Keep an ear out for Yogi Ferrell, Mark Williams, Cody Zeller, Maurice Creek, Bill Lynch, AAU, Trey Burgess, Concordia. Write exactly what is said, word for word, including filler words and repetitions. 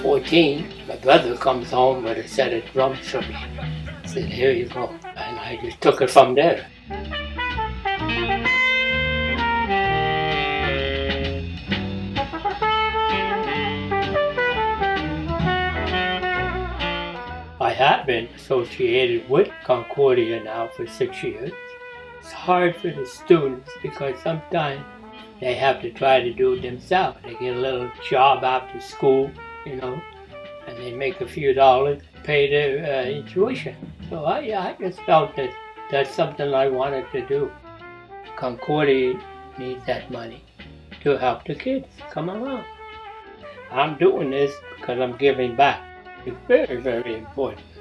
fourteen, my brother comes home with a set of drums for me. I said, here you go. And I just took it from there. I have been associated with Concordia now for six years. It's hard for the students because sometimes they have to try to do it themselves. They get a little job after school, you know, and they make a few dollars to pay their uh, tuition. So I, I just felt that that's something I wanted to do. Concordia needs that money to help the kids come along. I'm doing this because I'm giving back. It's very, very important.